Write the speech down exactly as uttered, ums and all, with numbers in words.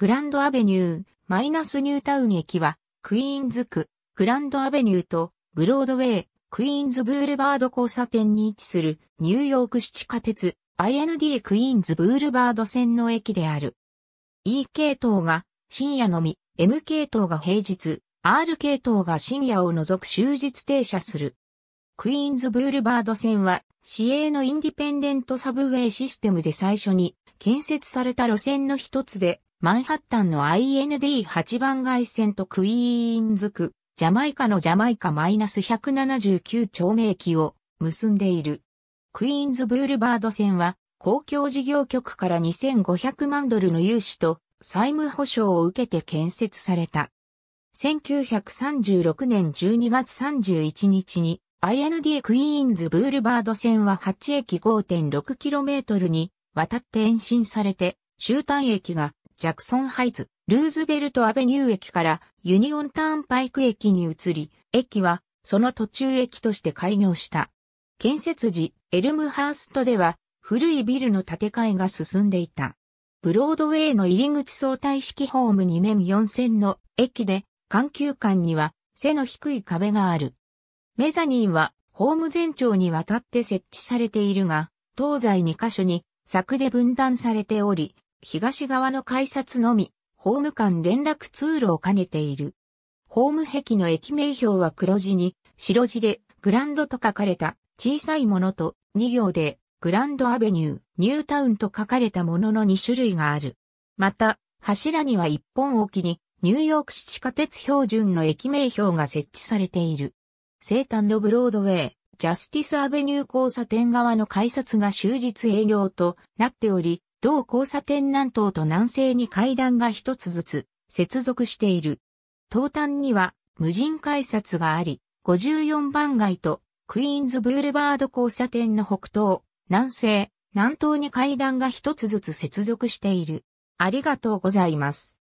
グランドアベニュー、マイナスニュータウン駅は、クイーンズ区、グランドアベニューと、ブロードウェイ、クイーンズブールバード交差点に位置する、ニューヨーク市地下鉄、アイエヌディー クイーンズブールバード線の駅である。イー 系統が深夜のみ、エム 系統が平日、アール 系統が深夜を除く終日停車する。クイーンズブールバード線は、市営のインディペンデントサブウェイシステムで最初に建設された路線の一つで、マンハッタンの アイエヌディーはち 番街線とクイーンズ区、ジャマイカのジャマイカ マイナスひゃくななじゅうきゅう 丁目駅を結んでいる。クイーンズブールバード線は、公共事業局からにせんごひゃくまんドルの融資と債務保証を受けて建設された。せんきゅうひゃくさんじゅうろくねんじゅうにがつさんじゅういちにちに、アイエヌディー クイーンズブールバード線ははちえき ごてんろくキロメートル にわたって延伸されて、終端駅がジャクソンハイツ、ルーズベルトアベニュー駅からユニオンターンパイク駅に移り、駅はその途中駅として開業した。建設時、エルムハーストでは古いビルの建て替えが進んでいた。ブロードウェイの入り口相対式ホームにめんよんせんの駅で、環球館には背の低い壁がある。メザニンはホーム全長にわたって設置されているが、東西にかしょに柵で分断されており、東側の改札のみ、ホーム間連絡通路を兼ねている。ホーム壁の駅名標は黒字に、白字でグランドと書かれた小さいものと、にぎょうでグランドアベニュー、ニュータウンと書かれたもののにしゅるいがある。また、柱にはいっぽんおきに、ニューヨーク市地下鉄標準の駅名標が設置されている。西端のブロードウェイ、ジャスティスアベニュー交差点側の改札が終日営業となっており、同交差点南東と南西に階段が一つずつ接続している。東端には無人改札があり、ごじゅうよんばんがいとクイーンズブールバード交差点の北東、南西、南東に階段が一つずつ接続している。ありがとうございます。